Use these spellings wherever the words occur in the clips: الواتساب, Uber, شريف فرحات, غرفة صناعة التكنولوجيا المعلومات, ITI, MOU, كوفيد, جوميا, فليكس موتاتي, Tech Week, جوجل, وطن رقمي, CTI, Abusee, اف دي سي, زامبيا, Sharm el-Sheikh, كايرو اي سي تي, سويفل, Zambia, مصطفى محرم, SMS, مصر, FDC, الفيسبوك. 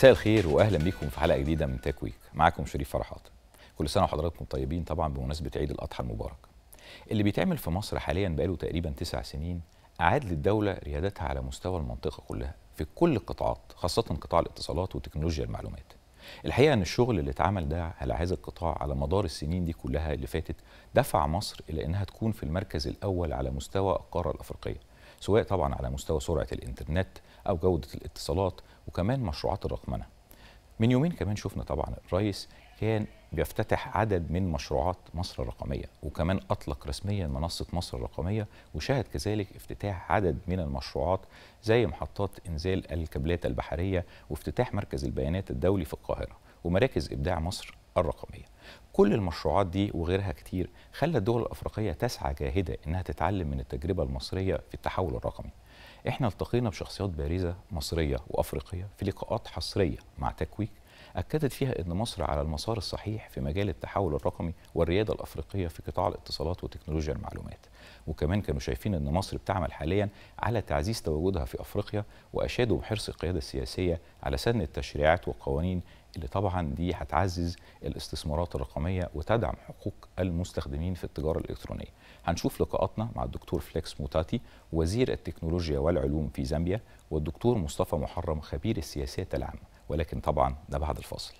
مساء الخير واهلا بيكم في حلقه جديده من تك ويك. معاكم شريف فرحات. كل سنه وحضراتكم طيبين طبعا بمناسبه عيد الاضحى المبارك. اللي بيتعمل في مصر حاليا بقاله تقريبا 9 سنين اعاد للدوله ريادتها على مستوى المنطقه كلها في كل القطاعات، خاصه قطاع الاتصالات وتكنولوجيا المعلومات. الحقيقه ان الشغل اللي اتعمل ده على هذا القطاع على مدار السنين دي كلها اللي فاتت دفع مصر الى انها تكون في المركز الاول على مستوى القاره الافريقيه، سواء طبعا على مستوى سرعه الانترنت او جوده الاتصالات وكمان مشروعات الرقمنه. من يومين كمان شفنا طبعا الرئيس كان بيفتتح عدد من مشروعات مصر الرقميه، وكمان اطلق رسميا منصه مصر الرقميه، وشهد كذلك افتتاح عدد من المشروعات زي محطات انزال الكابلات البحريه وافتتاح مركز البيانات الدولي في القاهره ومراكز ابداع مصر الرقميه. كل المشروعات دي وغيرها كتير خلى الدول الافريقيه تسعى جاهده انها تتعلم من التجربه المصريه في التحول الرقمي. احنا التقينا بشخصيات بارزه مصريه وافريقيه في لقاءات حصريه مع تك ويك اكدت فيها ان مصر على المسار الصحيح في مجال التحول الرقمي والرياده الافريقيه في قطاع الاتصالات وتكنولوجيا المعلومات، وكمان كانوا شايفين ان مصر بتعمل حاليا على تعزيز تواجدها في افريقيا، واشادوا بحرص القياده السياسيه على سن التشريعات والقوانين اللي طبعا دي هتعزز الاستثمارات الرقميه وتدعم حقوق المستخدمين في التجاره الالكترونيه. هنشوف لقاءاتنا مع الدكتور فليكس موتاتي وزير التكنولوجيا والعلوم في زامبيا، والدكتور مصطفى محرم خبير السياسات العامه، ولكن طبعا ده بعد الفاصل.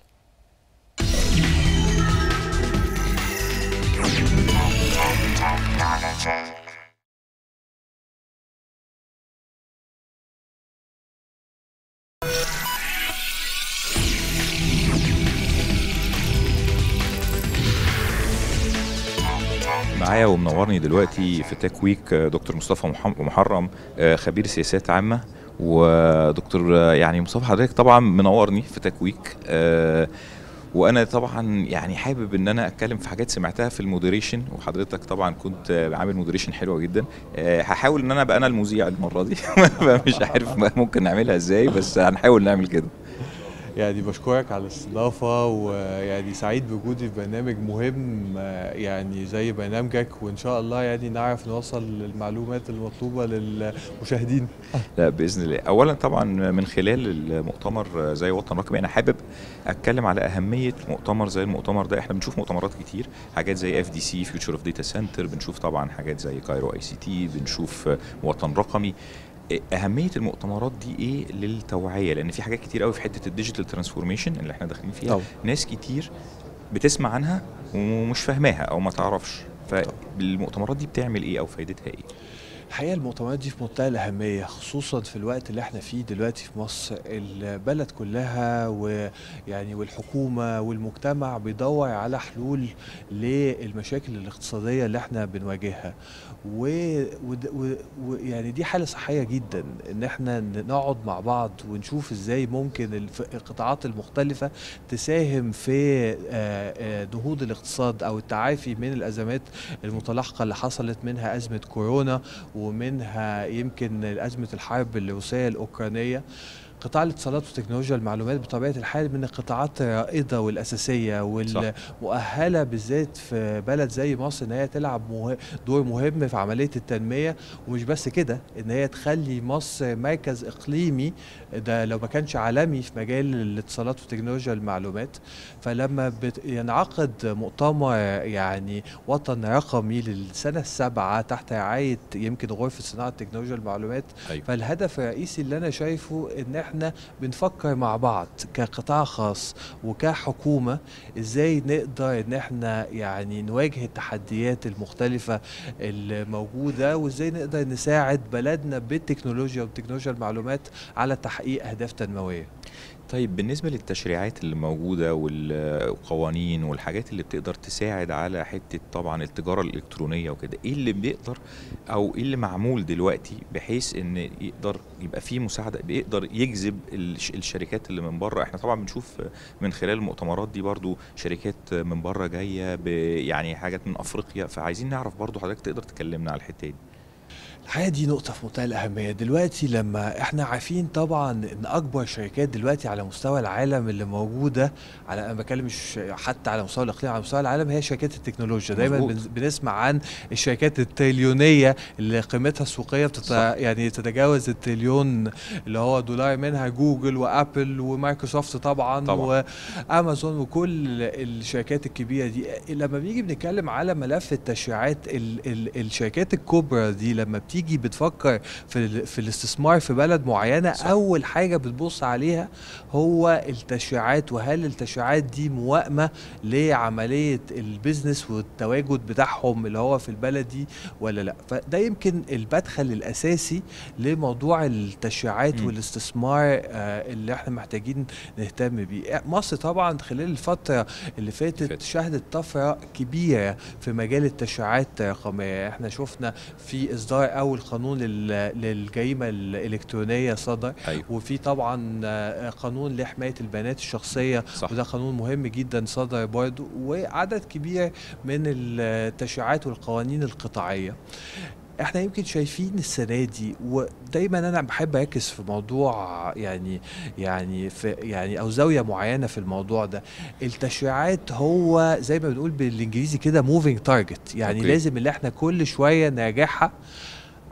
معايا ومنورني دلوقتي في تك ويك دكتور مصطفى محرم خبير سياسات عامه. ودكتور يعني مصطفى حضرتك طبعا منورني في تك ويك، وانا طبعا يعني حابب ان انا اتكلم في حاجات سمعتها في المودريشن، وحضرتك طبعا كنت عامل مودريشن حلوه جدا. هحاول ان انا ابقى انا المذيع المره دي مش عارف ممكن نعملها ازاي، بس هنحاول نعمل كده. يعني بشكرك على الاستضافه، ويعني سعيد بوجودي في برنامج مهم يعني زي برنامجك، وان شاء الله يعني نعرف نوصل المعلومات المطلوبه للمشاهدين. لا باذن الله. اولا طبعا من خلال المؤتمر زي وطن رقمي انا حابب اتكلم على اهميه مؤتمر زي المؤتمر ده. احنا بنشوف مؤتمرات كتير، حاجات زي اف دي سي فيوتشر اوف داتا سنتر، بنشوف طبعا حاجات زي كايرو اي سي تي، بنشوف وطن رقمي. اهميه المؤتمرات دي ايه للتوعيه؟ لان في حاجات كتير قوي في حته الديجيتال ترانسفورميشن اللي احنا داخلين فيها، طبعا ناس كتير بتسمع عنها ومش فاهماها او ما تعرفش، فالمؤتمرات دي بتعمل ايه او فايدتها ايه؟ الحقيقه المؤتمرات دي في منتهى الاهميه، خصوصا في الوقت اللي احنا فيه دلوقتي في مصر. البلد كلها ويعني والحكومه والمجتمع بيدور على حلول للمشاكل الاقتصاديه اللي احنا بنواجهها، ويعني دي حاله صحيه جدا ان احنا نقعد مع بعض ونشوف ازاي ممكن القطاعات المختلفه تساهم في نهوض الاقتصاد او التعافي من الازمات المتلاحقه اللي حصلت، منها ازمه كورونا ومنها يمكن أزمة الحرب الروسية الأوكرانية. قطاع الاتصالات وتكنولوجيا المعلومات بطبيعة الحال من القطاعات الرائدة والأساسية والمؤهلة بالذات في بلد زي مصر إن هي تلعب دور مهم في عملية التنمية، ومش بس كده إن هي تخلي مصر مركز إقليمي، ده لو ما كانش عالمي، في مجال الاتصالات وتكنولوجيا المعلومات. فلما ينعقد مؤتمر يعني وطن رقمي للسنة السابعة تحت رعاية يمكن غرفة صناعة التكنولوجيا المعلومات، أيوة. فالهدف الرئيسي اللي أنا شايفه إن احنا بنفكر مع بعض كقطاع خاص وكحكومة ازاي نقدر ان احنا يعني نواجه التحديات المختلفة الموجودة، وازاي نقدر نساعد بلدنا بالتكنولوجيا وتكنولوجيا المعلومات على تحقيق اهداف تنموية. طيب بالنسبة للتشريعات اللي موجودة والقوانين والحاجات اللي بتقدر تساعد على حتة طبعا التجارة الإلكترونية وكده، ايه اللي بيقدر او ايه اللي معمول دلوقتي بحيث ان يقدر يبقى فيه مساعدة، بيقدر يجذب الشركات اللي من بره؟ احنا طبعا بنشوف من خلال المؤتمرات دي برضو شركات من بره جاية يعني حاجات من افريقيا، فعايزين نعرف برضو حضرتك تقدر تكلمنا على الحتة دي. الحقيقة دي نقطة في منتهى الأهمية. دلوقتي لما احنا عارفين طبعا ان اكبر شركات دلوقتي على مستوى العالم اللي موجودة، على انا بتكلم مش حتى على مستوى الاقليم، على مستوى العالم، هي شركات التكنولوجيا. دايما بنسمع عن الشركات التريليونية اللي قيمتها السوقية يعني تتجاوز التريليون اللي هو دولار، منها جوجل وابل ومايكروسوفت طبعا وامازون وكل الشركات الكبيرة دي. لما بنيجي بنتكلم على ملف التشريعات، الشركات الكبرى دي لما بتيجي بتفكر في الاستثمار في بلد معينة، صح. أول حاجة بتبص عليها هو التشريعات، وهل التشريعات دي موائمة لعملية البيزنس والتواجد بتاعهم اللي هو في البلد دي ولا لا. فده يمكن المدخل الأساسي لموضوع التشريعات والاستثمار اللي احنا محتاجين نهتم بيه. مصر طبعا خلال الفترة اللي فاتت شهدت طفرة كبيرة في مجال التشريعات الرقمية. احنا شفنا في إصدار أول قانون للجريمة الإلكترونية صدر، أيوة. وفي طبعا قانون لحماية البيانات الشخصية، صح. وده قانون مهم جدا صدر برضه، وعدد كبير من التشريعات والقوانين القطاعية. احنا يمكن شايفين السنه دي، ودايما انا بحب اركز في موضوع يعني او زاويه معينه في الموضوع ده. التشريعات هو زي ما بنقول بالانجليزي كده موفينج تارجت، يعني أوكي. لازم اللي احنا كل شويه نراجعها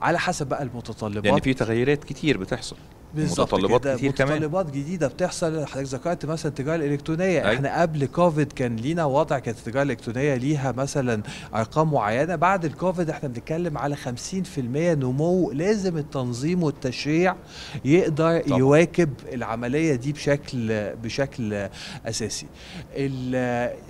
على حسب بقى المتطلبات، لان في تغيرات كتير بتحصل، متطلبات كتير كمان، متطلبات جديده بتحصل. حضرتك ذكرت مثلا التجاره الالكترونيه، أي. احنا قبل كوفيد كان لينا وضع، كانت التجاره الالكترونيه ليها مثلا ارقام معينه. بعد الكوفيد احنا بنتكلم على 50% نمو، لازم التنظيم والتشريع يقدر طبعا. يواكب العمليه دي بشكل اساسي.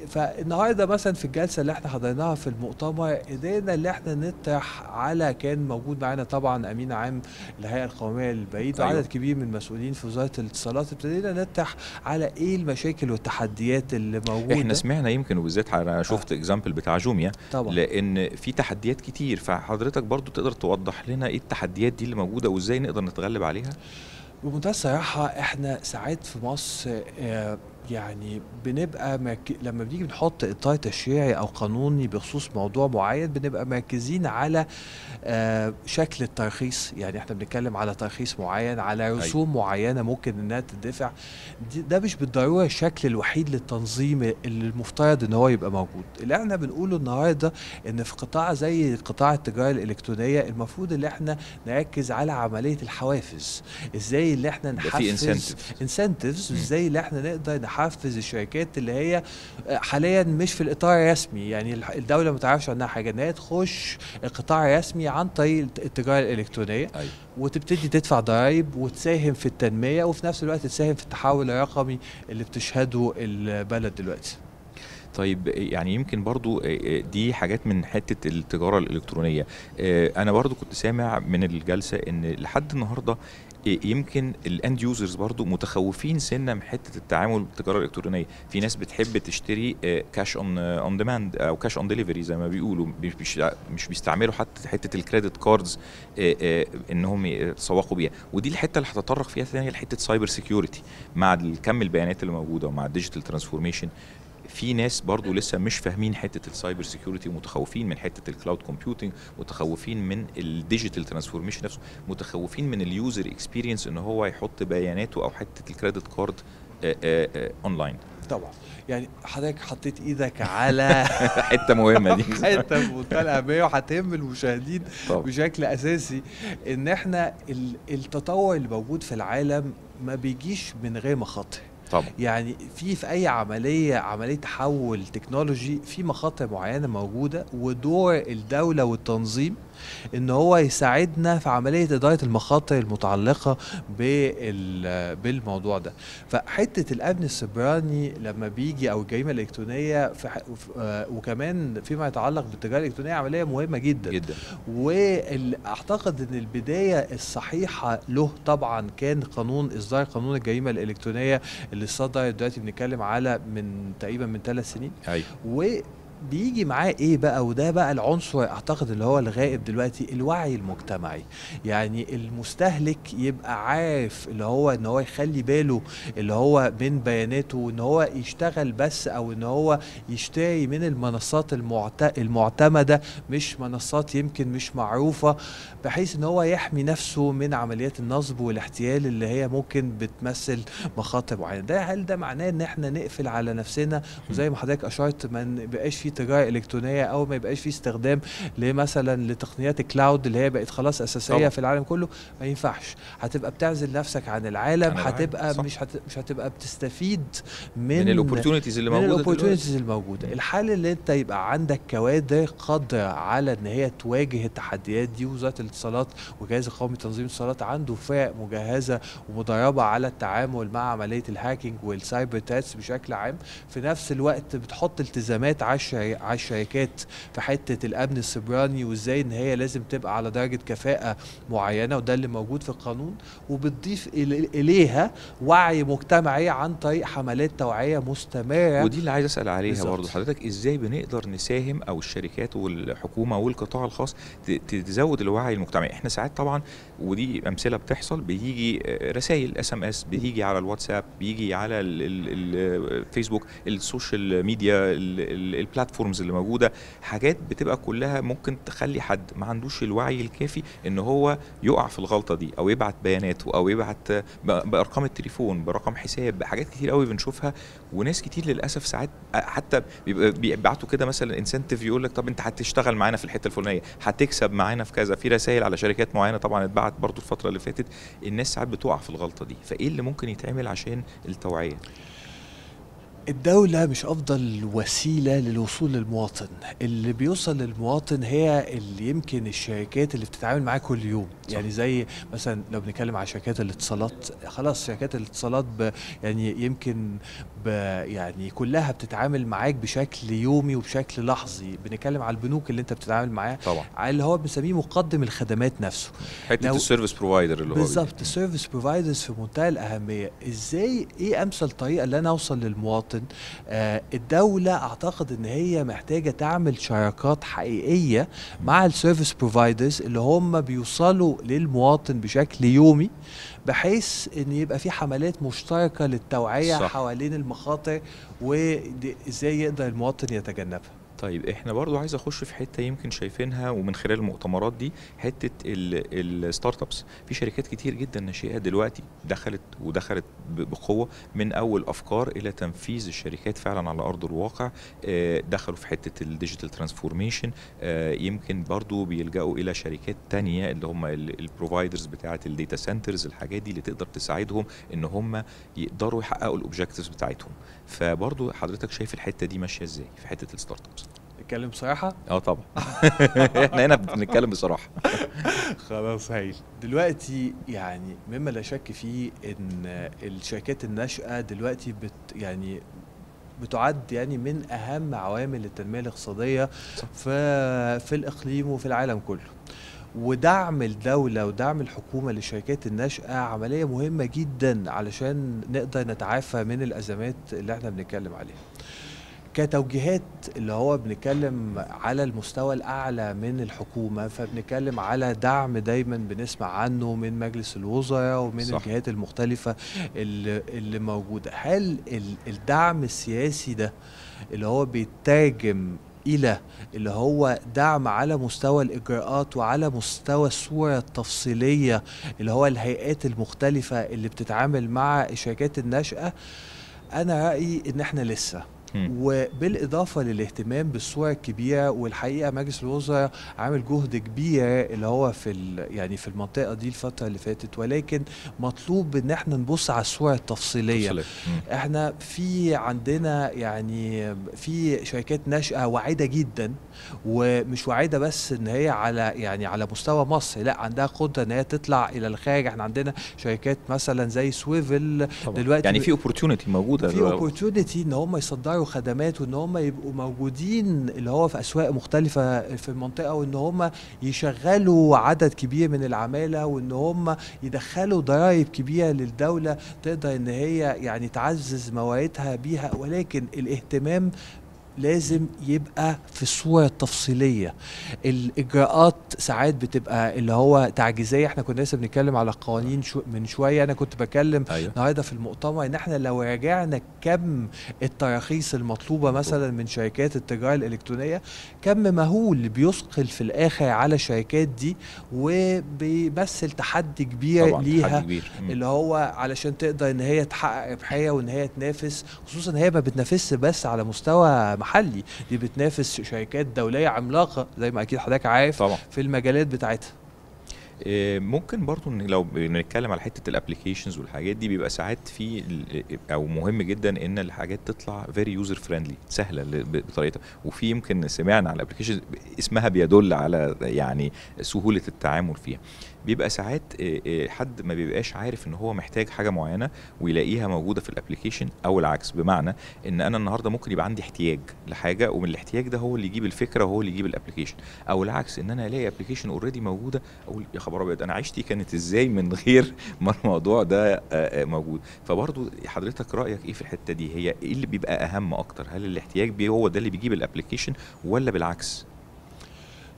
فالنهارده مثلا في الجلسه اللي احنا حضرناها في المؤتمر، قدرنا اللي احنا نطرح على، كان موجود معانا طبعا امين عام الهيئه القوميه للبريد، أيوة. كبير من المسؤولين في وزارة الاتصالات. ابتدينا نطرح على ايه المشاكل والتحديات اللي موجودة. احنا سمعنا يمكن، وبالذات انا شفت اكزامبل بتاع جوميا طبعا، لان في تحديات كتير. فحضرتك برضو تقدر توضح لنا ايه التحديات دي اللي موجودة وازاي نقدر نتغلب عليها؟ بمنتهى الصراحة احنا ساعات في مصر يعني بنبقى لما بنيجي بنحط اطار تشريعي او قانوني بخصوص موضوع معين، بنبقى مركزين على شكل الترخيص. يعني احنا بنتكلم على ترخيص معين، على رسوم معينه ممكن انها تدفع. ده مش بالضروره الشكل الوحيد للتنظيم اللي المفترض ان هو يبقى موجود. اللي احنا بنقوله النهارده ان في قطاع زي قطاع التجاره الالكترونيه، المفروض ان احنا نركز على عمليه الحوافز، ازاي اللي احنا نحفز انسنتيفز، ازاي اللي احنا نقدر حفز الشركات اللي هي حاليا مش في الاطار الرسمي، يعني الدوله ما تعرفش عنها حاجه، انها تخش القطاع الرسمي عن طريق التجاره الالكترونيه، أيوة. وتبتدي تدفع ضرائب وتساهم في التنميه، وفي نفس الوقت تساهم في التحول الرقمي اللي بتشهده البلد دلوقتي. طيب يعني يمكن برضو دي حاجات من حتة التجارة الإلكترونية. أنا برضو كنت سامع من الجلسة إن لحد النهاردة يمكن الأند يوزرز برضو متخوفين سنة من حتة التعامل بالتجارة الإلكترونية. في ناس بتحب تشتري كاش اون ديماند أو كاش اون ديليفري زي ما بيقولوا، مش بيستعملوا حتى حتة الكريدت كاردز إنهم يتسوقوا بيها. ودي الحتة اللي هتطرق فيها ثانية لحتة سايبر سيكيورتي. مع كم البيانات اللي موجودة ومع الديجيتال ترانسفورميشن، في ناس برضو لسه مش فاهمين حته السايبر سيكيورتي، ومتخوفين من حته الكلاود كومبيوتنج، متخوفين من الديجيتال ترانسفورميشن نفسه، متخوفين من اليوزر اكسبيرينس ان هو يحط بياناته او حته الكريدت كارد اونلاين. طبعا يعني حضرتك حطيت ايدك على حته مهمه دي، حته بمنتهى الاهميه، وهتهم المشاهدين بشكل اساسي. ان احنا التطور اللي موجود في العالم ما بيجيش من غير مخاطر طبعا. يعني في اي عمليه تحول تكنولوجي، في مخاطر معينه موجوده، ودور الدوله والتنظيم ان هو يساعدنا في عمليه اداره المخاطر المتعلقه بالموضوع ده. فحته الامن السيبراني لما بيجي او الجريمه الالكترونيه، وكمان فيما يتعلق بالتجاره الالكترونيه، عمليه مهمه جدا. واعتقد ان البدايه الصحيحه له طبعا كان قانون اصدار قانون الجريمه الالكترونيه اللي صدر دلوقتي، بنتكلم على من تقريبا من 3 سنين، أي. بيجي معاه ايه بقى؟ وده بقى العنصر اعتقد اللي هو الغائب دلوقتي، الوعي المجتمعي. يعني المستهلك يبقى عارف اللي هو ان هو يخلي باله اللي هو من بياناته، وان هو يشتغل بس او ان هو يشتري من المنصات المعتمدة، مش منصات يمكن مش معروفة، بحيث ان هو يحمي نفسه من عمليات النصب والاحتيال اللي هي ممكن بتمثل مخاطر معينة. ده هل ده معناه ان احنا نقفل على نفسنا وزي ما حضرتك اشرت ما نبقاش في تجارة إلكترونية، او ما يبقاش في استخدام لمثلا لتقنيات الكلاود اللي هي بقت خلاص أساسية طبعا في العالم كله؟ ما ينفعش، هتبقى بتعزل نفسك عن العالم، هتبقى مش هتبقى بتستفيد من الاوبورتيونيتيز اللي موجودة. الحل اللي انت يبقى عندك كوادر قادرة على ان هي تواجه التحديات دي. وزارة الاتصالات والجهاز القومي لتنظيم الاتصالات عنده فرق مجهزة ومدربة على التعامل مع عملية الهاكينج والسايبر تاتس بشكل عام. في نفس الوقت بتحط التزامات على الشركات في حته الامن السيبراني، وازاي ان هي لازم تبقى على درجه كفاءه معينه، وده اللي موجود في القانون. وبتضيف اليها وعي مجتمعي عن طريق حملات توعيه مستمره، ودي اللي عايز اسال عليها برضه حضرتك، ازاي بنقدر نساهم او الشركات والحكومه والقطاع الخاص تزود الوعي المجتمعي؟ احنا ساعات طبعا، ودي امثله بتحصل، بيجي رسائل SMS، بيجي على الواتساب، بيجي على الفيسبوك، السوشيال ميديا، البلاتفورمز اللي موجوده، حاجات بتبقى كلها ممكن تخلي حد ما عندوش الوعي الكافي ان هو يقع في الغلطه دي، او يبعت بياناته، او يبعت بارقام التليفون، برقم حساب، بحاجات كتير قوي بنشوفها. وناس كتير للاسف ساعات حتى بيبعتوا كده مثلا انسنتيف، يقول لك طب انت هتشتغل معانا في الحته الفلانيه، هتكسب معانا في كذا، في رسائل على شركات معينه طبعا اتبعت برضو الفتره اللي فاتت. الناس ساعات بتقع في الغلطه دي، فايه اللي ممكن يتعمل عشان التوعيه؟ الدولة مش أفضل وسيلة للوصول للمواطن. اللي بيوصل للمواطن هي اللي يمكن الشركات اللي بتتعامل معاه كل يوم. يعني زي مثلا لو بنتكلم على شركات الاتصالات، خلاص شركات الاتصالات يعني يمكن يعني كلها بتتعامل معاك بشكل يومي وبشكل لحظي. بنتكلم على البنوك اللي انت بتتعامل معاه طبعا، على اللي هو بنسميه مقدم الخدمات نفسه، حته السيرفيس بروفايدر اللي هو بالظبط. السيرفيس بروفايدرز في منتهى الأهمية. ازاي ايه امثل طريقة اللي انا اوصل للمواطن؟ الدولة اعتقد ان هي محتاجة تعمل شراكات حقيقية مع السيرفيس بروفايدرز اللي هم بيوصلوا للمواطن بشكل يومي، بحيث ان يبقى في حملات مشتركة للتوعية حوالين المخاطر وازاي يقدر المواطن يتجنبها. طيب احنا برضو عايز اخش في حته يمكن شايفينها ومن خلال المؤتمرات دي، حته الستارت ابس. في شركات كتير جدا ناشئه دلوقتي دخلت بقوه، من اول افكار الى تنفيذ الشركات فعلا على ارض الواقع. دخلوا في حته الديجيتال ترانسفورميشن، يمكن برضو بيلجأوا الى شركات تانية اللي هم البروفايدرز بتاعه الداتا سنترز، الحاجات دي اللي تقدر تساعدهم ان هم يقدروا يحققوا الاوبجكتيفز بتاعتهم. فبرضو حضرتك شايف الحته دي ماشيه ازاي في حته الستارت ابس؟ نتكلم بصراحة؟ طبعا. احنا هنا بنتكلم بصراحة. خلاص هايل. دلوقتي يعني مما لا شك فيه ان الشركات الناشئة دلوقتي بتعد يعني من اهم عوامل التنمية الاقتصادية في الاقليم وفي العالم كله. ودعم الدولة ودعم الحكومة للشركات الناشئة عملية مهمة جدا علشان نقدر نتعافى من الأزمات اللي احنا بنتكلم عليها. كتوجيهات اللي هو بنتكلم على المستوى الأعلى من الحكومة، فبنتكلم على دعم دايما بنسمع عنه من مجلس الوزراء ومن الجهات المختلفة اللي موجودة. هل الدعم السياسي ده اللي هو بيترجم إلى اللي هو دعم على مستوى الإجراءات وعلى مستوى الصورة التفصيلية اللي هو الهيئات المختلفة اللي بتتعامل مع الشركات الناشئة؟ أنا رأيي إن إحنا لسه، وبالإضافة للاهتمام بالصورة الكبيرة. والحقيقة مجلس الوزراء عامل جهد كبير اللي هو في المنطقة دي الفترة اللي فاتت، ولكن مطلوب ان احنا نبص على الصورة التفصيلية. احنا في عندنا يعني في شركات ناشئة واعدة جدا، ومش واعدة بس ان هي على مستوى مصر، لا عندها قدرة ان هي تطلع الى الخارج. احنا عندنا شركات مثلا زي سويفل دلوقتي، يعني في اوبورتيونيتي موجودة، في اوبورتيونيتي ان هم يصدروا وخدمات، وان هم يبقوا موجودين اللي هو في اسواق مختلفه في المنطقه، وان هم يشغلوا عدد كبير من العماله، وان هم يدخلوا ضرائب كبيره للدوله تقدر ان هي يعني تعزز مواردها بيها. ولكن الاهتمام لازم يبقى في الصورة التفصيلية. الإجراءات ساعات بتبقى اللي هو تعجيزية، احنا كنا لسه بنتكلم على قوانين من شوية، أنا كنت بكلم النهارده في المؤتمر إن احنا لو راجعنا كم التراخيص المطلوبة مثلا من شركات التجارة الإلكترونية، كم مهول بيثقل في الآخر على الشركات دي، وبيمثل تحدي كبير ليها اللي هو علشان تقدر إن هي تحقق ربحية وإن هي تنافس، خصوصا هي ما بتنافسش بس على مستوى محلي، دي بتنافس شركات دولية عملاقة زي ما أكيد حضرتك عارف طبعا في المجالات بتاعتها. ممكن برضو ان لو بنتكلم على حته الابلكيشنز والحاجات دي، بيبقى ساعات في او مهم جدا ان الحاجات تطلع فيري يوزر فريندلي، سهله بطريقتها، وفي يمكن سمعنا على الابلكيشنز اسمها بيدل على يعني سهوله التعامل فيها. بيبقى ساعات حد ما بيبقاش عارف ان هو محتاج حاجه معينه ويلاقيها موجوده في الابلكيشن، او العكس، بمعنى ان انا النهارده ممكن يبقى عندي احتياج لحاجه ومن الاحتياج ده هو اللي يجيب الفكره وهو اللي يجيب الابلكيشن، او العكس ان انا الاقي ابلكيشن اوريدي موجوده اقول يا خبر ابيض انا عشتي كانت ازاي من غير ما الموضوع ده موجود. فبرضه حضرتك رايك ايه في الحته دي؟ هي ايه اللي بيبقى اهم اكتر؟ هل الاحتياج هو ده اللي بيجيب الابلكيشن ولا بالعكس؟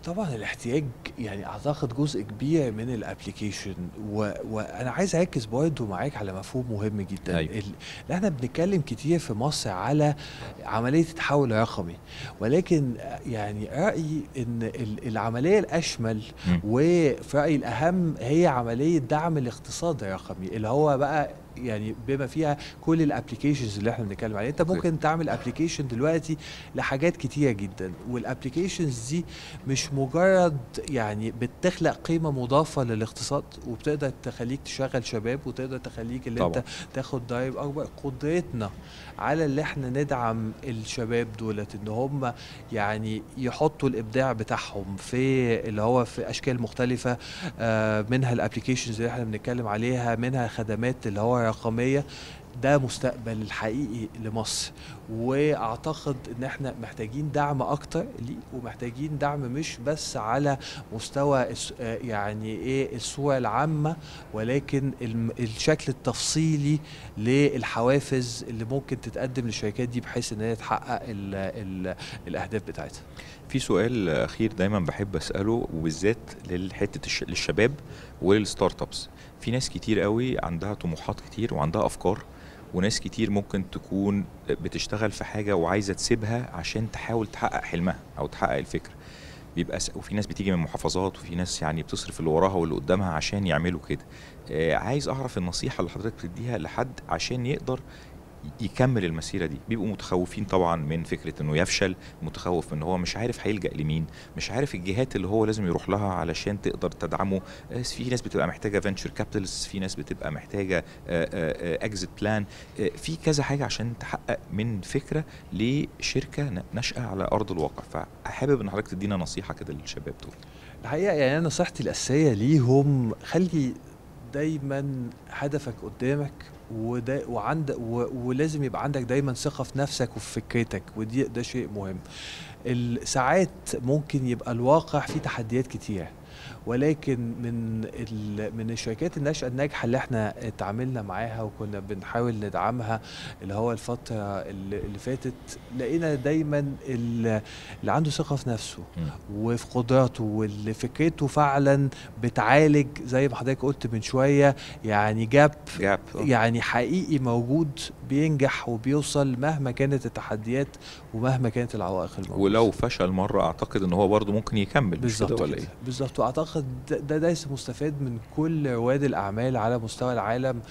طبعا الاحتياج يعني اعتقد جزء كبير من الابلكيشن، وانا عايز اركز برضه معاك على مفهوم مهم جدا. أيوة. احنا بنتكلم كتير في مصر على عمليه التحول الرقمي، ولكن يعني رايي ان العمليه الاشمل وفي رايي الاهم هي عمليه دعم الاقتصاد الرقمي، اللي هو بقى يعني بما فيها كل الابلكيشنز اللي احنا بنتكلم عليها. انت ممكن تعمل ابلكيشن دلوقتي لحاجات كتيره جدا، والابلكيشنز دي مش مجرد يعني بتخلق قيمه مضافه للاقتصاد وبتقدر تخليك تشغل شباب وتقدر تخليك اللي طبعا انت تاخد ضرايب اكبر. قدرتنا على اللي احنا ندعم الشباب دولت ان هم يعني يحطوا الابداع بتاعهم في اللي هو في اشكال مختلفه، منها الابلكيشنز اللي احنا بنتكلم عليها، منها خدمات اللي هو رقمية. ده مستقبل الحقيقي لمصر، واعتقد ان احنا محتاجين دعم اكتر ليه، ومحتاجين دعم مش بس على مستوى يعني ايه الصورة العامة، ولكن الشكل التفصيلي للحوافز اللي ممكن تتقدم للشركات دي بحيث ان هي تحقق الاهداف بتاعتها. في سؤال اخير دايما بحب اساله، وبالذات لحته للشباب وللستارت ابس. في ناس كتير قوي عندها طموحات كتير وعندها افكار، وناس كتير ممكن تكون بتشتغل في حاجه وعايزه تسيبها عشان تحاول تحقق حلمها او تحقق الفكره. بيبقى وفي ناس بتيجي من محافظات، وفي ناس يعني بتصرف اللي وراها واللي قدامها عشان يعملوا كده. عايز اعرف النصيحه اللي حضرتك بتديها لحد عشان يقدر يكمل المسيره دي. بيبقوا متخوفين طبعا من فكره انه يفشل، متخوف ان هو مش عارف هيلجا لمين، مش عارف الجهات اللي هو لازم يروح لها علشان تقدر تدعمه. في ناس بتبقى محتاجه فينتشر كابيتالز، في ناس بتبقى محتاجه اكزيت بلان، في كذا حاجه عشان تحقق من فكره لشركه ناشئه على ارض الواقع. فحابب ان حضرتك تدينا نصيحه كده للشباب دول. الحقيقه يعني انا نصيحتي الاساسيه ليهم، خلي دايما هدفك قدامك، ولازم يبقى عندك دايما ثقة في نفسك وفي فكرتك، ودي ده شيء مهم. ساعات ممكن يبقى الواقع فيه تحديات كتير، ولكن من الشركات الناشئه الناجحه اللي احنا اتعاملنا معاها وكنا بنحاول ندعمها اللي هو الفتره اللي فاتت، لقينا دايما اللي عنده ثقه في نفسه وفي قدراته واللي فكرته فعلا بتعالج زي ما حضرتك قلت من شويه يعني جاب يعني حقيقي موجود، بينجح وبيوصل مهما كانت التحديات ومهما كانت العوائق الموجوده. ولو فشل مره اعتقد ان هو برضه ممكن يكمل. بالظبط ولا ايه؟ بالظبط. واعتقد ده درس مستفاد من كل رواد الاعمال على مستوى العالم.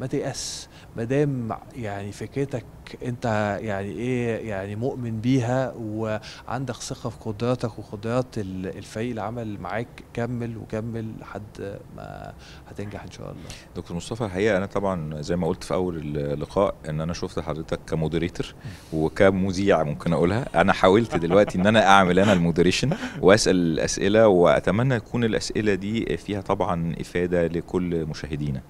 ما تيأس ما دام يعني فكرتك انت يعني ايه يعني مؤمن بيها وعندك ثقه في قدراتك وقدرات الفريق العمل معاك، كمل وكمل لحد ما هتنجح ان شاء الله. دكتور مصطفى، الحقيقه انا طبعا زي ما قلت في اول اللقاء ان انا شفت حضرتك كمودريتور وكمذيع، ممكن اقولها انا حاولت دلوقتي ان انا اعمل انا المودريشن واسال الاسئله، واتمنى تكون الاسئله دي فيها طبعا افاده لكل مشاهدينا.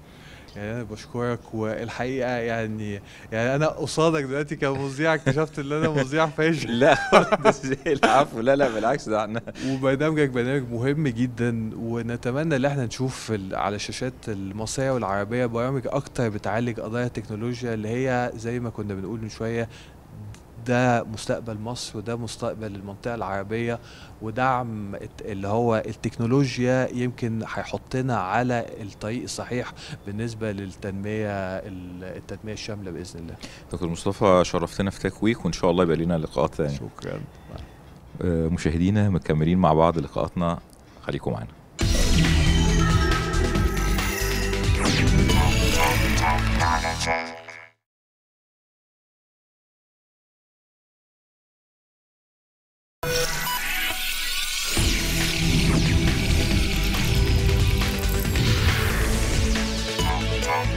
يعني أنا بشكرك، والحقيقة يعني أنا قصادك دلوقتي كمذيع اكتشفت إن أنا مذيع فاشل. لا بس العفو، لا بالعكس، ده احنا وبرنامجك برنامج مهم جدا، ونتمنى إن احنا نشوف على الشاشات المصرية والعربية برامج أكتر بتعالج قضايا التكنولوجيا اللي هي زي ما كنا بنقول من شوية ده مستقبل مصر وده مستقبل المنطقة العربية، ودعم اللي هو التكنولوجيا يمكن هيحطنا على الطريق الصحيح بالنسبة للتنمية الشاملة بإذن الله. دكتور مصطفى شرفتنا في تك ويك، وإن شاء الله يبقى لنا لقاءات ثانية. شكرا. مشاهدينا مكملين مع بعض لقاءاتنا، خليكم معنا.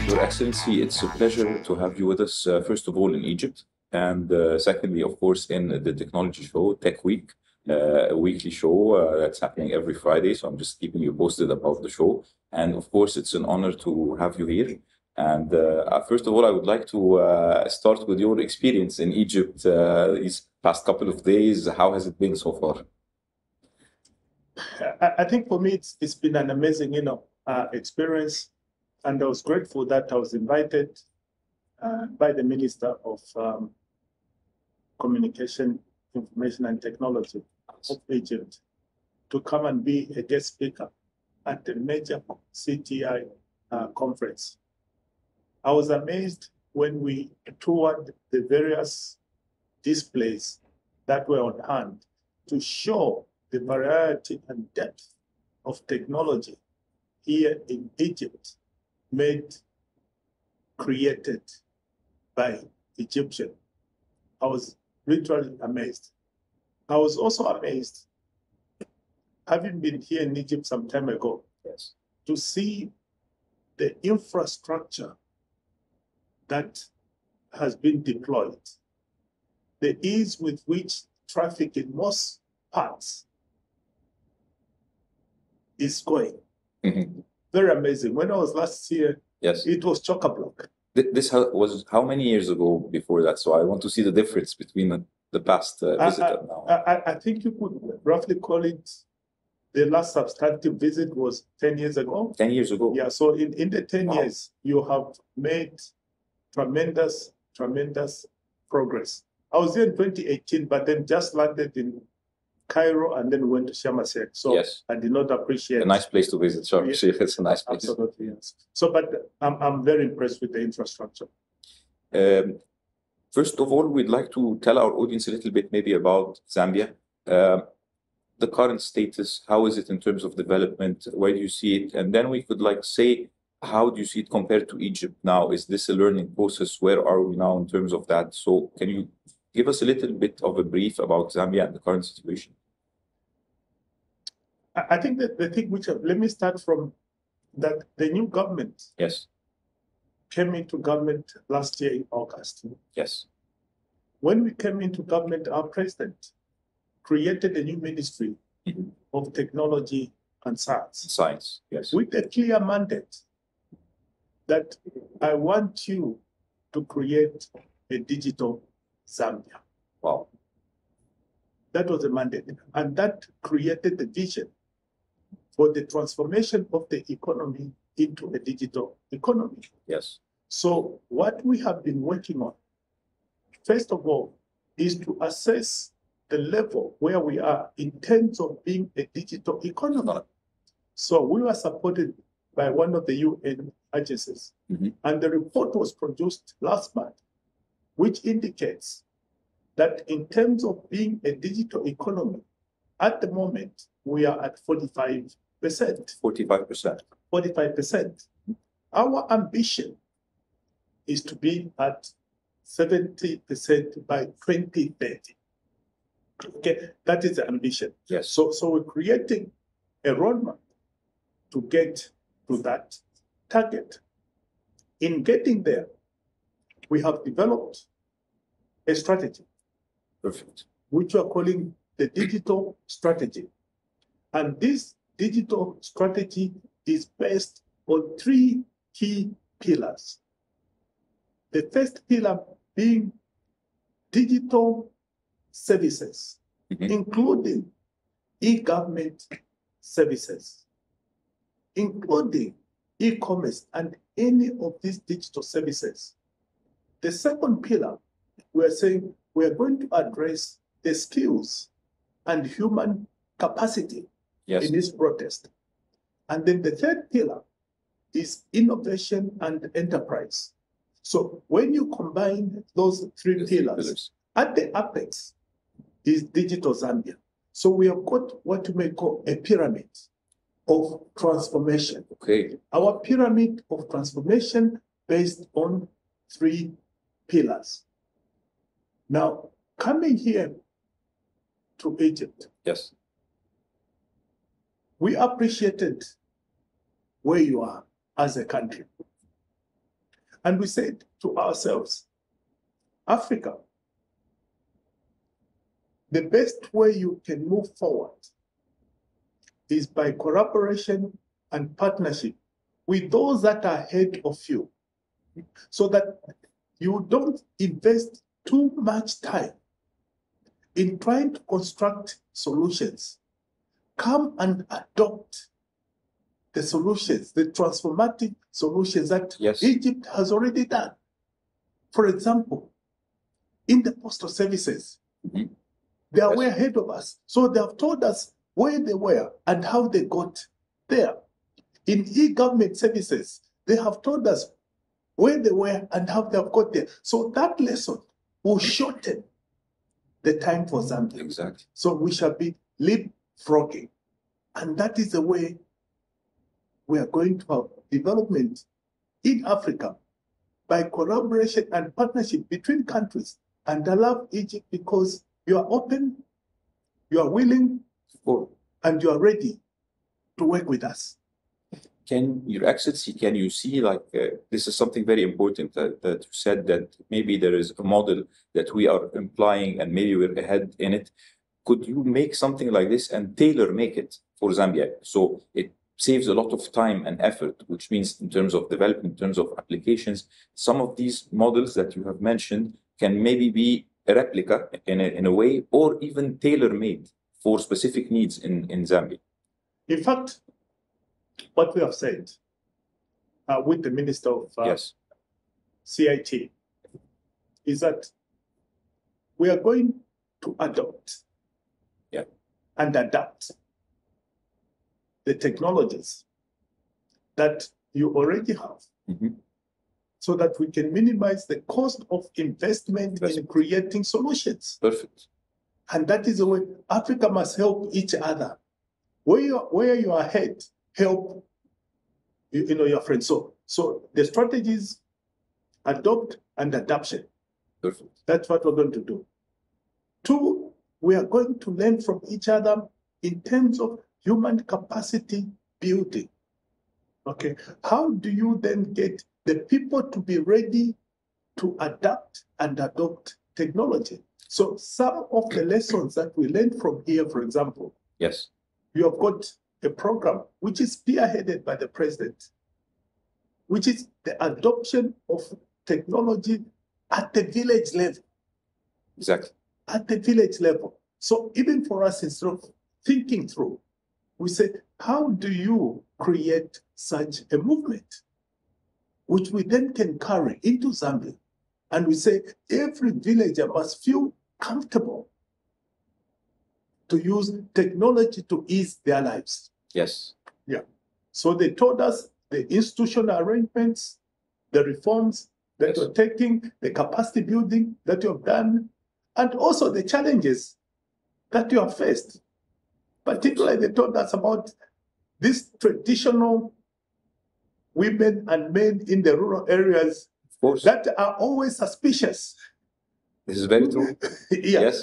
Your Excellency, it's a pleasure to have you with us, first of all in Egypt, and secondly, of course, in the technology show, Tech Week, a weekly show that's happening every Friday. So I'm just keeping you posted about the show. And of course, it's an honor to have you here. And first of all, I would like to start with your experience in Egypt these past couple of days. How has it been so far? I think for me, it's been an amazing, experience. And I was grateful that I was invited by the Minister of Communication, Information and Technology of Egypt to come and be a guest speaker at the major CTI conference. I was amazed when we toured the various displays that were on hand to show the variety and depth of technology here in Egypt created by Egyptians. I was literally amazed. I was also amazed, having been here in Egypt some time ago, yes, to see the infrastructure that has been deployed, the ease with which traffic in most parts is going. Very amazing. When I was last here, yes, it was chock-a-block. This was how many years ago before that? So I want to see the difference between the past visit and now. I think you could roughly call it the last substantive visit was 10 years ago. 10 years ago. Yeah, so in the 10 wow. years, you have made tremendous, tremendous progress. I was here in 2018, but then just landed in Cairo and then went to Sharm el-Sheikh. So yes. I did not appreciate. A nice place to visit, Sharm el-Sheikh. It's a nice place. Absolutely, yes. So, but I'm very impressed with the infrastructure. First of all, we'd like to tell our audience a little bit maybe about Zambia. The current status, how is it in terms of development? Where do you see it? And then we could like say, how do you see it compared to Egypt now? Is this a learning process? Where are we now in terms of that? So can you give us a little bit of a brief about Zambia and the current situation? I think that the thing which, let me start from that the new government, yes, came into government last year in August. Yes. When we came into government, our president created a new ministry of technology and science. Science, yes. With a clear mandate that I want you to create a digital Zambia. Wow. That was a mandate. And that created the vision for the transformation of the economy into a digital economy. Yes. So what we have been working on, first of all, is to assess the level where we are in terms of being a digital economy. So we were supported by one of the UN agencies. And the report was produced last month, which indicates that in terms of being a digital economy, at the moment, we are at 45%. 45%. 45%. Our ambition is to be at 70% by 2030. Okay, that is the ambition. Yes. So we're creating a roadmap to get to that target. In getting there, we have developed a strategy, perfect, which we are calling the digital strategy. And this digital strategy is based on three key pillars. The first pillar being digital services, including e-government services, including e-commerce and any of these digital services. The second pillar, we are saying we are going to address the skills and human capacity in this protest. And then the third pillar is innovation and enterprise. So when you combine those three pillars, at the apex is digital Zambia. So we have got what you may call a pyramid of transformation. Okay. Our pyramid of transformation based on three pillars. Now, coming here to Egypt, we appreciated where you are as a country. And we said to ourselves, Africa, the best way you can move forward is by collaboration and partnership with those that are ahead of you, so that you don't invest too much time in trying to construct solutions. Come and adopt the solutions, the transformative solutions that Egypt has already done. For example, in the postal services, they are way ahead of us. So they have told us where they were and how they got there. In e-government services, they have told us where they were and how they have got there. So that lesson will shorten the time for Zambia. Exactly. So we shall be leapfrogging. And that is the way we are going to have development in Africa by collaboration and partnership between countries. And I love Egypt because you are open, you are willing, and you are ready to work with us. Can Your Excellency, can you see, like, this is something very important that you said, that maybe there is a model that we are implying and maybe we're ahead in it. Could you make something like this and tailor make it for Zambia? So it saves a lot of time and effort, which means in terms of development, in terms of applications, some of these models that you have mentioned can maybe be a replica in a way, or even tailor-made for specific needs in Zambia. In fact, what we have said with the Minister of CIT is that we are going to adopt and adapt the technologies that you already have, so that we can minimize the cost of investment in creating solutions. Perfect. And that is the way Africa must help each other. Where you are ahead, help your friends. So the strategies, adopt and adaptation. Perfect. That's what we're going to do. Two, we are going to learn from each other in terms of human capacity building. Okay, how do you then get the people to be ready to adapt and adopt technology? So some of the lessons that we learned from here, for example, you have got a program which is spearheaded by the president, which is the adoption of technology at the village level. Exactly. At the village level. So even for us, instead of thinking through, we say, how do you create such a movement, which we then can carry into Zambia? And we say every villager must feel comfortable to use technology to ease their lives. So they told us the institutional arrangements, the reforms that you're taking, the capacity building that you have done, and also the challenges that you have faced. Particularly, they told us about this traditional women and men in the rural areas that are always suspicious. This is very true.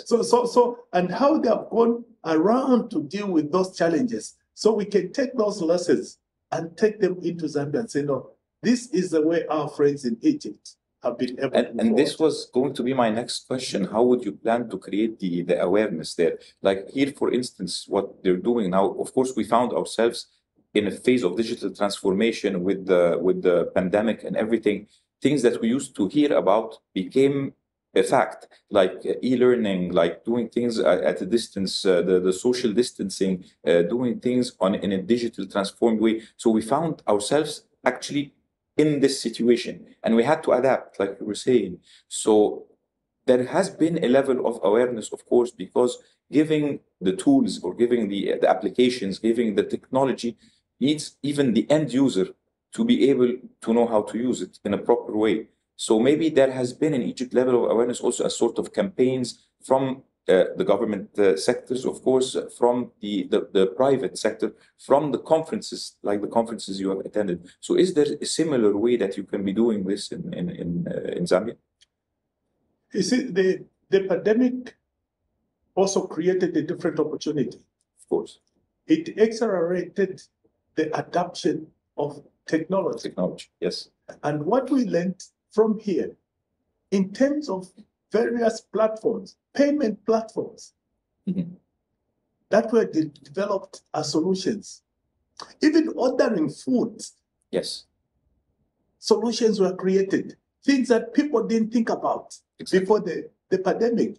So, and how they have gone around to deal with those challenges. So we can take those lessons and take them into Zambia and say, no, this is the way our friends in Egypt have been able to. And this was going to be my next question. How would you plan to create the awareness there? Like here, for instance, what they're doing now, of course, we found ourselves in a phase of digital transformation with the pandemic and everything. Things that we used to hear about became a fact, like e-learning, like doing things at a distance, the social distancing, doing things in a digital transformed way. So we found ourselves actually in this situation, and we had to adapt, like you were saying. So there has been a level of awareness, of course, because giving the tools or giving the applications, giving the technology needs even the end user to be able to know how to use it in a proper way. So maybe there has been in Egypt level of awareness also a sort of campaigns from the government sectors, of course, from the private sector, from the conferences, like the conferences you have attended. So is there a similar way that you can be doing this in Zambia? You see, the pandemic also created a different opportunity. Of course. It accelerated the adoption of technology. Technology, yes. And what we learned from here, in terms of various platforms, payment platforms, mm-hmm. that were developed as solutions. Even ordering food. Yes. Solutions were created. Things that people didn't think about exactly. before the pandemic.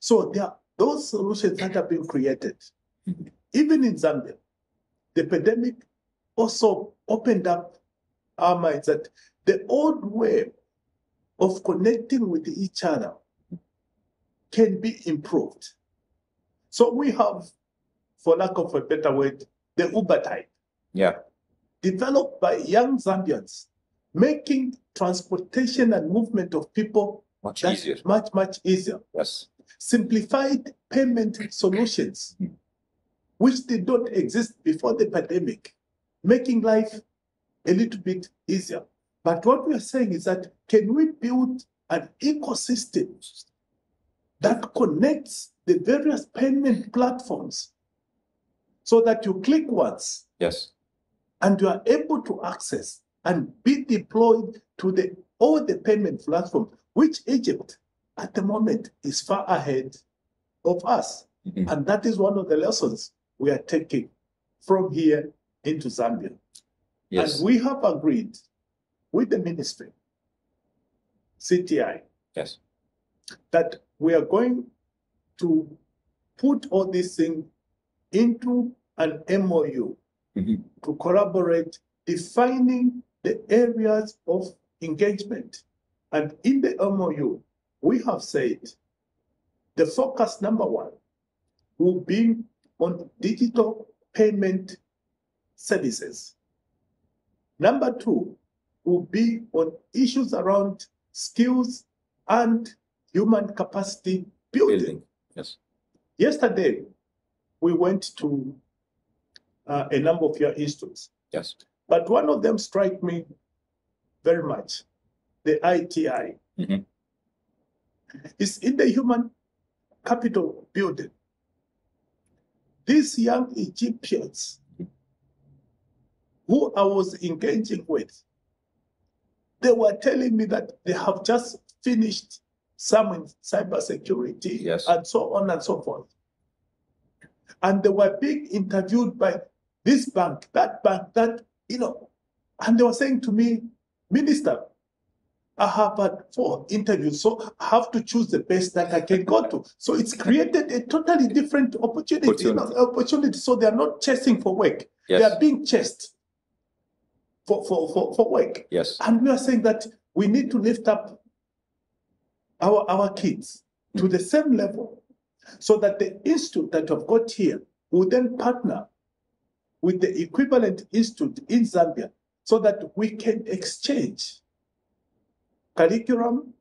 So there are those solutions that have been created. Mm-hmm. Even in Zambia, the pandemic also opened up our minds that the old way of connecting with each other can be improved. So we have, for lack of a better word, the Uber type. Yeah. Developed by young Zambians, making transportation and movement of people much easier. Much easier. Yes. Simplified payment solutions, which did not exist before the pandemic, making life a little bit easier. But what we are saying is that can we build an ecosystem that connects the various payment platforms so that you click once yes. and you are able to access and be deployed to all the payment platforms, which Egypt at the moment is far ahead of us. Mm-hmm. And that is one of the lessons we are taking from here into Zambia. Yes. And we have agreed with the ministry, CTI, yes, that we are going to put all these things into an MOU mm-hmm. to collaborate, defining the areas of engagement. And in the MOU, we have said the focus #1 will be on digital payment services. #2 will be on issues around skills and human capacity building. Yes. Yesterday, we went to a number of your institutes. Yes. But one of them struck me very much, the ITI. Mm-hmm. It's in the human capital building. These young Egyptians who I was engaging with, they were telling me that they have just finished some in cybersecurity yes. and so on and so forth. And they were being interviewed by this bank, that, you know. And they were saying to me, Minister, I have had 4 interviews, so I have to choose the best that I can go to. So it's created a totally different opportunity. You know, so they are not chasing for work. Yes. They are being chased for work. Yes. And we are saying that we need to lift up our kids to the same level so that the institute that we've got here will then partner with the equivalent institute in Zambia so that we can exchange curriculum,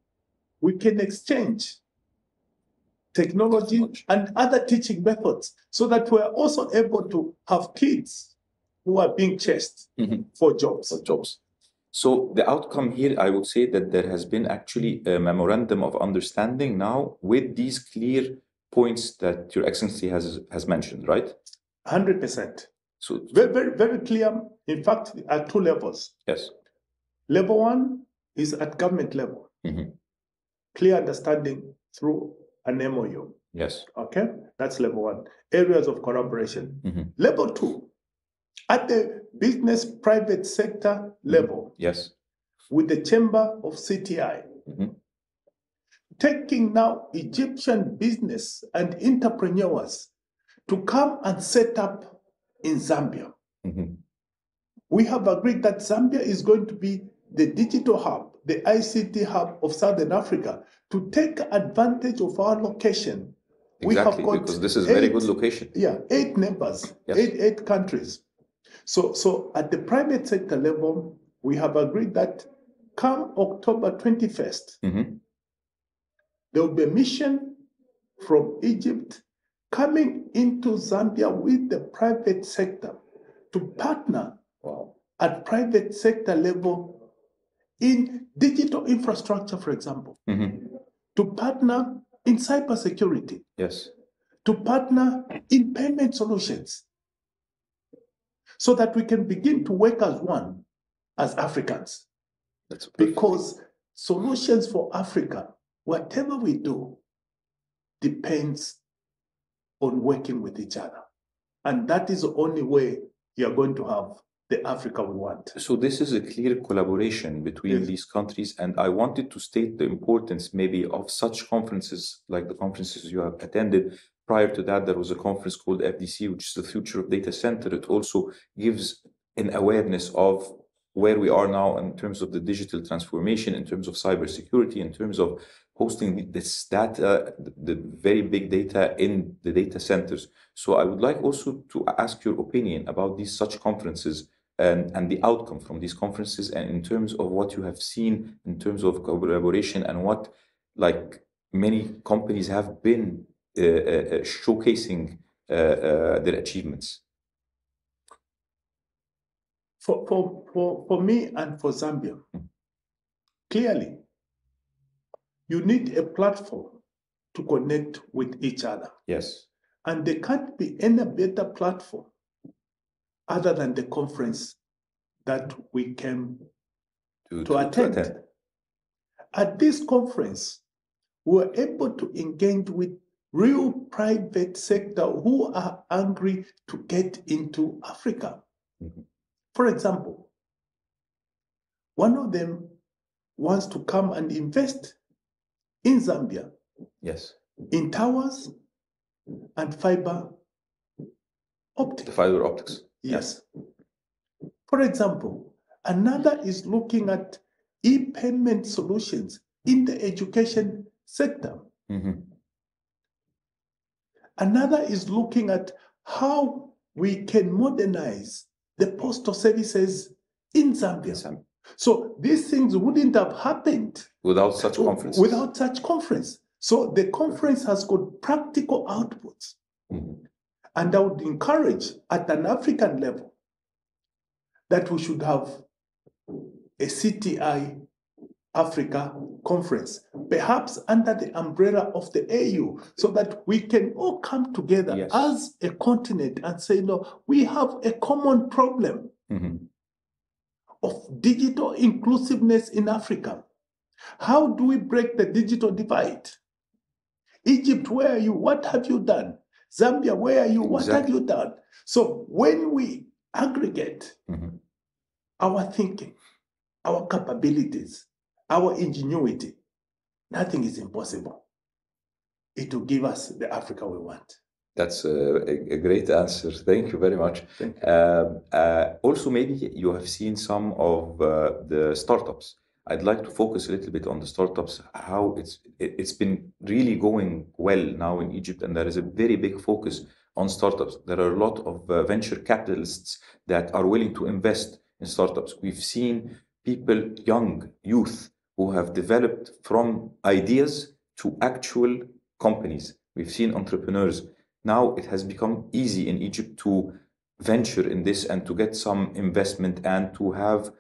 we can exchange technology and other teaching methods so that we're also able to have kids who are being chased mm-hmm. for jobs. So the outcome here, I would say that there has been actually a memorandum of understanding now with these clear points that Your Excellency has mentioned, right? 100%. So very, very, very clear. In fact, at 2 levels. Yes. Level 1 is at government level. Mm-hmm. Clear understanding through an MOU. Yes. Okay, that's level 1. Areas of collaboration. Mm-hmm. Level 2. At the business private sector level, yes, with the chamber of CTI, mm-hmm. taking now Egyptian business and entrepreneurs to come and set up in Zambia. Mm-hmm. We have agreed that Zambia is going to be the digital hub, the ICT hub of Southern Africa, to take advantage of our location. Exactly, we have got because this is a very good location. Yeah, eight neighbors, yes. eight countries. So at the private sector level, we have agreed that come October 21st, mm-hmm. there will be a mission from Egypt coming into Zambia with the private sector to partner wow. at private sector level in digital infrastructure, for example, mm-hmm. to partner in cybersecurity, yes. to partner in payment solutions, so that we can begin to work as one, as Africans. Because solutions for Africa, whatever we do, depends on working with each other. And that is the only way you're going to have the Africa we want. So this is a clear collaboration between yes. these countries. And I wanted to state the importance maybe of such conferences, like the conferences you have attended. Prior to that, there was a conference called FDC, which is the Future of Data Center. It also gives an awareness of where we are now in terms of the digital transformation, in terms of cybersecurity, in terms of hosting this data, the very big data in the data centers. So I would like also to ask your opinion about these such conferences and the outcome from these conferences, and in terms of what you have seen in terms of collaboration and what, like many companies have been showcasing their achievements. For me and for Zambia, clearly, you need a platform to connect with each other. Yes. And there can't be any better platform other than the conference that we came to attend. At this conference, we were able to engage with real private sector who are hungry to get into Africa. Mm-hmm. For example, one of them wants to come and invest in Zambia, yes, in towers and fiber optics. The fiber optics. Yes. yes. For example, another is looking at e-payment solutions in the education sector. Mm-hmm. Another is looking at how we can modernize the postal services in Zambia. So these things wouldn't have happened without such conference. So the conference has got practical outputs. Mm-hmm. And I would encourage at an African level that we should have a CTI Africa conference, perhaps under the umbrella of the AU, so that we can all come together yes. as a continent and say, no, we have a common problem mm-hmm. of digital inclusiveness in Africa. How do we break the digital divide? Egypt, where are you? What have you done? Zambia, where are you? Exactly. What have you done? So when we aggregate mm-hmm. our thinking, our capabilities, our ingenuity, nothing is impossible. It will give us the Africa we want. That's a great answer. Thank you very much. You. Also, maybe you have seen some of the startups. I'd like to focus a little bit on the startups, how it's been really going well now in Egypt, and there is a very big focus on startups. There are a lot of venture capitalists that are willing to invest in startups. We've seen people, young youth, who have developed from ideas to actual companies. We've seen entrepreneurs. Now it has become easy in Egypt to venture in this and to get some investment and to have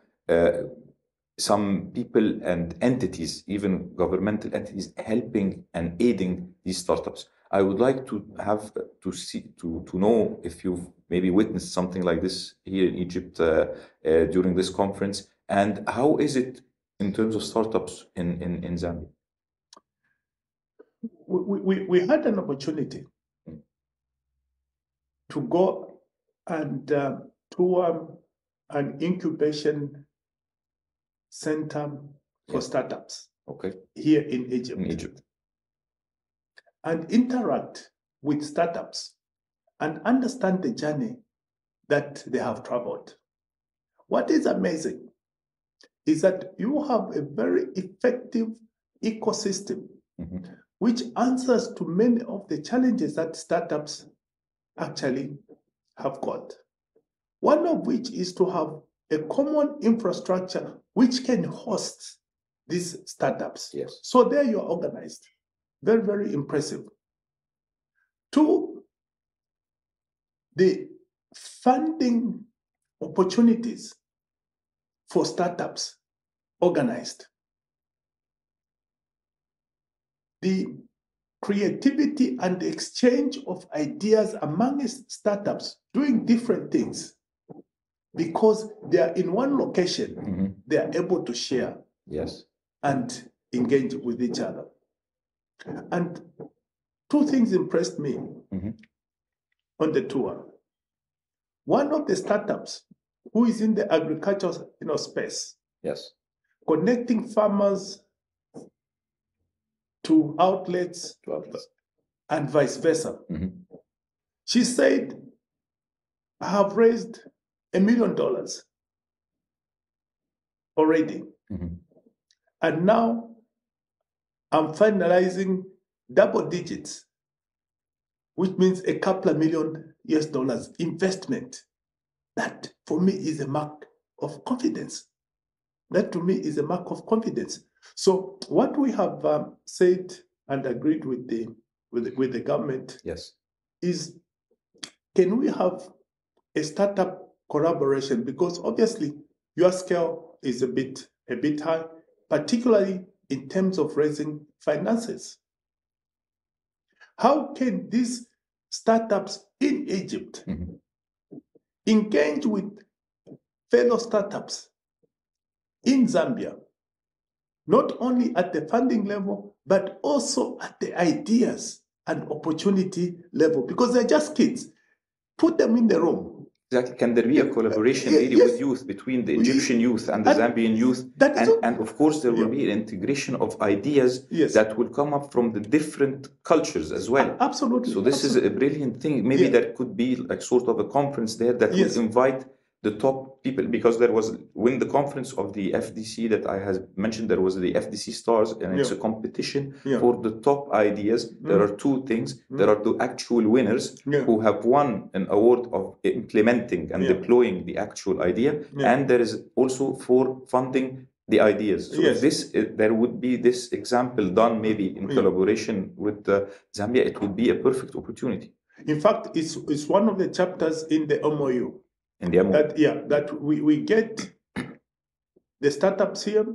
some people and entities, even governmental entities, helping and aiding these startups. I would like to have to know if you've maybe witnessed something like this here in Egypt during this conference, and how is it in terms of startups in Zambia? We had an opportunity to go and to an incubation center for yeah. startups okay. here in Egypt. In Egypt. And interact with startups and understand the journey that they have traveled. What is amazing is that you have a very effective ecosystem which answers to many of the challenges that startups actually have got. One of which is to have a common infrastructure which can host these startups. Yes. So there you are organized. Very, very impressive. Two, the funding opportunities for startups organized. The creativity and the exchange of ideas amongst startups doing different things. Because they are in one location, they are able to share and engage with each other. And two things impressed me on the tour. One of the startups who is in the agricultural space, connecting farmers to outlets, and vice versa. She said, I have raised $1 million already. And now I'm finalizing double digits, which means a couple of $1,000,000 investment. That for me is a mark of confidence. That to me is a mark of confidence. So what we have said and agreed with the government is, can we have a startup collaboration? Because obviously your scale is a bit high, particularly in terms of raising finances. How can these startups in Egypt engage with fellow startups in Zambia, not only at the funding level, but also at the ideas and opportunity level? Because they're just kids. Put them in the room. Exactly. Can there be a collaboration really with youth, between the Egyptian youth and the Zambian youth? And of course, there will be an integration of ideas that will come up from the different cultures as well. Absolutely. So this is a brilliant thing. Maybe there could be like sort of a conference there that would invite the top people, because there was, when the conference of the FDC that I had mentioned, there was the FDC Stars, and it's a competition for the top ideas. There are two things. There are the actual winners who have won an award of implementing and deploying the actual idea, and there is also for funding the ideas. So this, there would be this example done maybe in collaboration with Zambia. It would be a perfect opportunity. In fact, it's one of the chapters in the MOU. That we get the startups here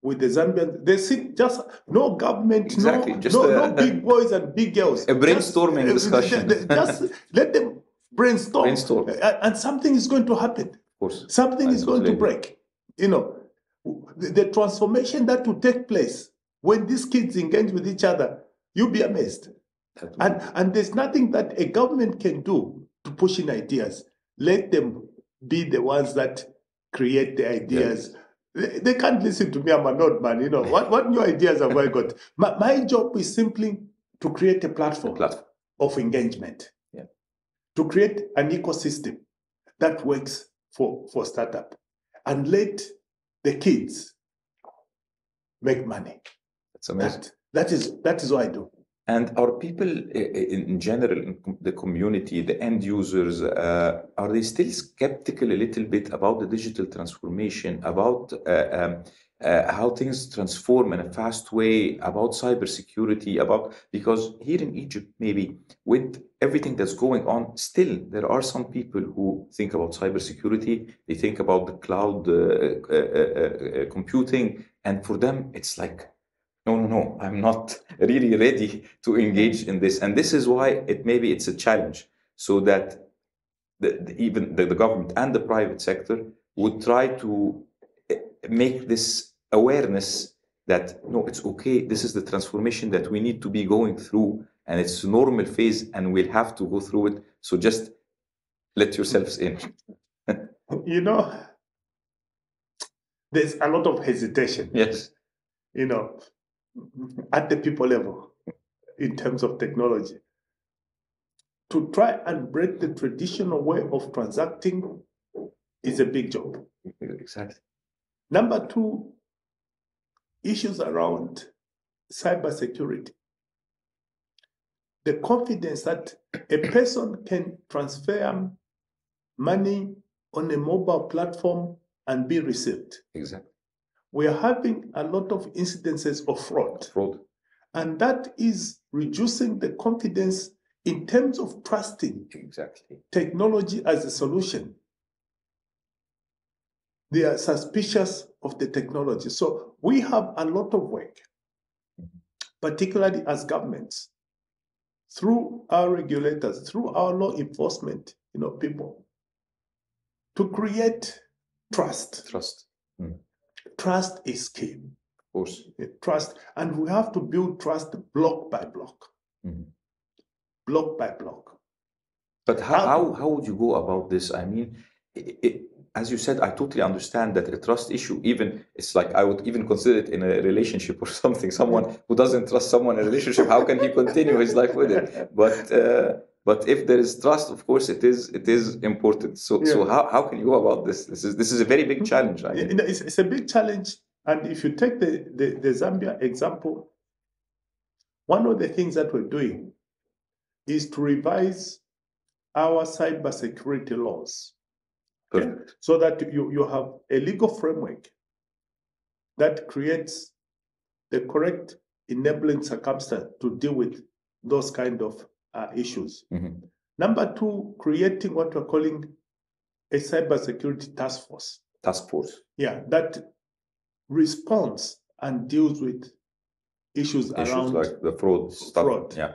with the Zambians. They sit just, no government, no big boys and big girls. A brainstorming discussion. Just let them brainstorm. And something is going to happen. Of course. Something is going to break. You know, the transformation that will take place when these kids engage with each other, you'll be amazed. And there's nothing that a government can do to push in ideas. Let them be the ones that create the ideas. They can't listen to me. I'm an old man. You know, what new ideas have I got? My job is simply to create a platform of engagement, to create an ecosystem that works for startup, and let the kids make money. That's amazing. That is what I do. And are people in general, in the community, the end users, are they still skeptical a little bit about the digital transformation, about how things transform in a fast way, about cybersecurity, because here in Egypt, maybe with everything that's going on, still there are some people who think about cybersecurity, they think about the cloud computing, and for them it's like, No, I'm not really ready to engage in this. And this is why maybe it's a challenge, so that even the government and the private sector would try to make this awareness that, no, it's okay. This is the transformation that we need to be going through, and it's a normal phase, and we'll have to go through it. So just let yourselves in. You know, there's a lot of hesitation. Yes. You know, at the people level, in terms of technology, to try and break the traditional way of transacting is a big job. Exactly. Number two, issues around cybersecurity. The confidence that a person can transfer money on a mobile platform and be received. Exactly. We are having a lot of incidences of fraud. And that is reducing the confidence in terms of trusting technology as a solution. They are suspicious of the technology. So we have a lot of work, particularly as governments, through our regulators, through our law enforcement, people, to create trust. Trust is key. Of course. Trust, and we have to build trust block by block. Block by block. But how would you go about this? I mean, as you said, I totally understand that a trust issue, even it's like I would even consider it in a relationship or something. Someone who doesn't trust someone in a relationship, how can he continue his life with it? But if there is trust, of course, it is important. So how can you go about this? This is a very big challenge. I mean. It's a big challenge. And if you take the Zambia example, one of the things that we're doing is to revise our cybersecurity laws. Okay? So that you have a legal framework that creates the correct enabling circumstance to deal with those kind of issues. Number two, creating what we're calling a cybersecurity task force. Yeah, that responds and deals with issues around like the fraud stuff. Yeah.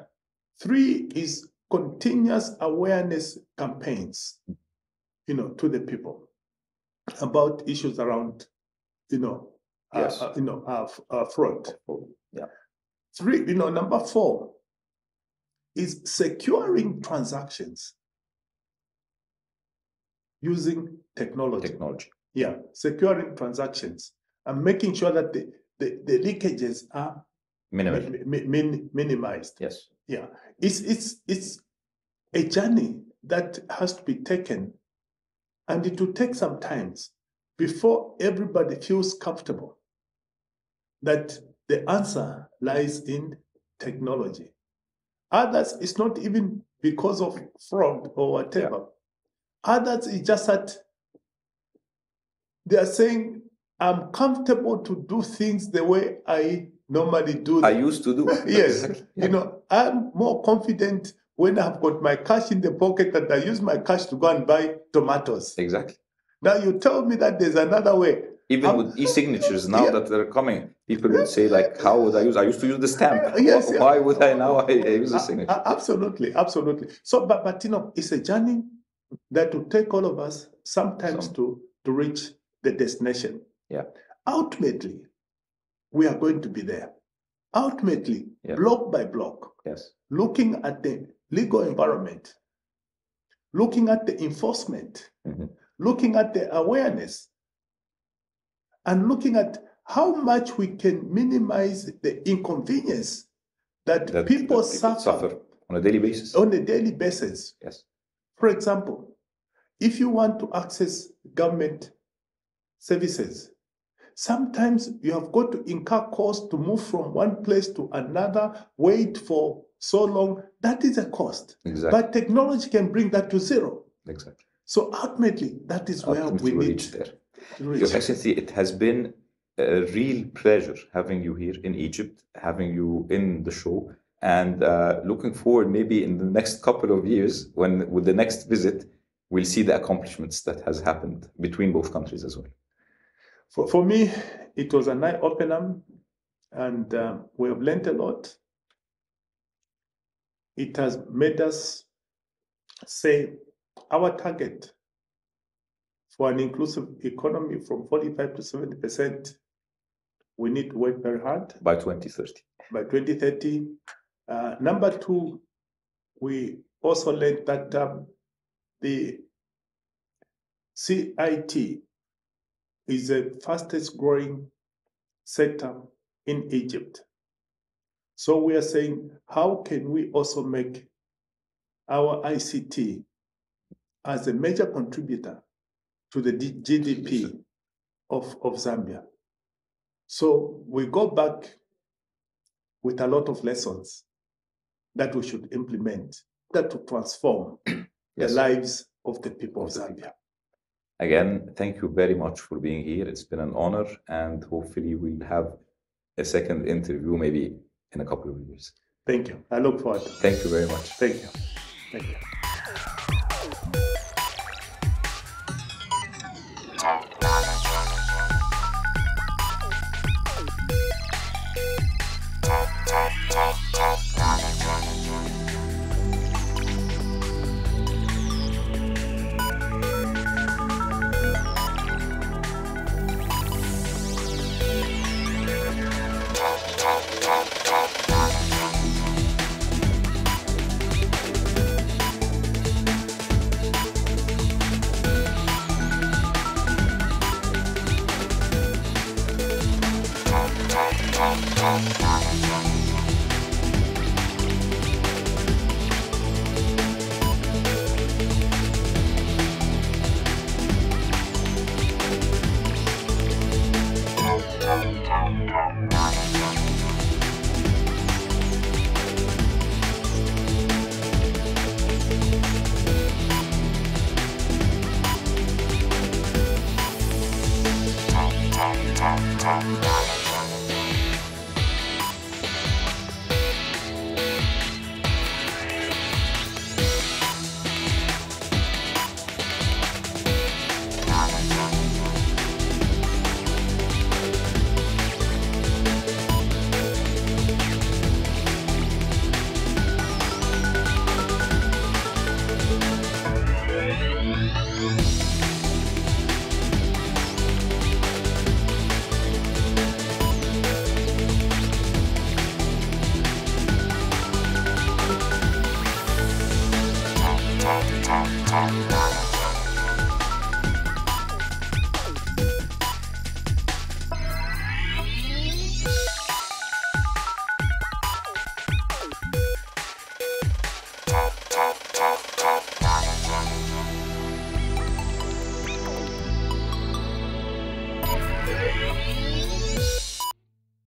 Three is continuous awareness campaigns, to the people about issues around, fraud. Yeah. Three, number four is securing transactions using technology. Yeah, securing transactions and making sure that the leakages are minimized. Yes. Yeah. It's a journey that has to be taken, and it will take some time before everybody feels comfortable that the answer lies in technology. Others, it's not even because of fraud or whatever. Yeah. Others, it's just that they are saying, I'm comfortable to do things the way I normally do them. I used to do. Yes. Yeah. I'm more confident when I've got my cash in the pocket that I use my cash to go and buy tomatoes. Exactly. Now you tell me that there's another way. Even with e-signatures now that they're coming, people would say, like, how would I use? I used to use the stamp. Yes. Why would I now use a signature? Absolutely. Absolutely. So, but it's a journey that will take all of us sometimes to reach the destination. Yeah. Ultimately, we are going to be there. Ultimately, block by block, looking at the legal environment, looking at the enforcement, looking at the awareness, and looking at how much we can minimize the inconvenience that people suffer on a daily basis. Yes. For example, if you want to access government services, sometimes you have got to incur costs to move from one place to another, wait for so long. That is a cost. Exactly. But technology can bring that to zero. Exactly. So ultimately, that is where we need to reach. Your Excellency, it has been a real pleasure having you here in Egypt, having you in the show, and looking forward maybe in the next couple of years when with the next visit, we'll see the accomplishments that has happened between both countries as well. For me, it was an eye-opener, and we have learned a lot. It has made us say our target for an inclusive economy from 45 to 70%, we need to work very hard. By 2030. By 2030. Number two, we also learned that the CIT is the fastest growing sector in Egypt. So we are saying, how can we also make our ICT as a major contributor to the GDP of Zambia. So we go back with a lot of lessons that we should implement, that to transform the lives of the people of Zambia. Again, thank you very much for being here. It's been an honor, and hopefully we'll have a second interview maybe in a couple of years. Thank you. I look forward to it. Thank you very much. Thank you. Thank you.